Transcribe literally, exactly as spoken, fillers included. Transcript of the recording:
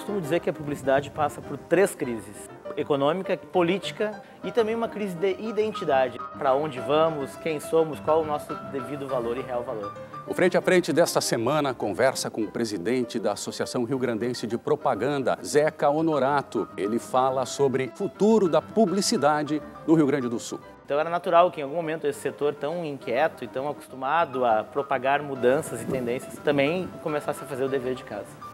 costumo dizer que a publicidade passa por três crises: econômica, política e também uma crise de identidade. Para onde vamos, quem somos, qual o nosso devido valor e real valor. O Frente a Frente desta semana conversa com o presidente da Associação Riograndense de Propaganda, Zeca Honorato. Ele fala sobre o futuro da publicidade no Rio Grande do Sul. Então era natural que em algum momento esse setor tão inquieto e tão acostumado a propagar mudanças e tendências também começasse a fazer o dever de casa.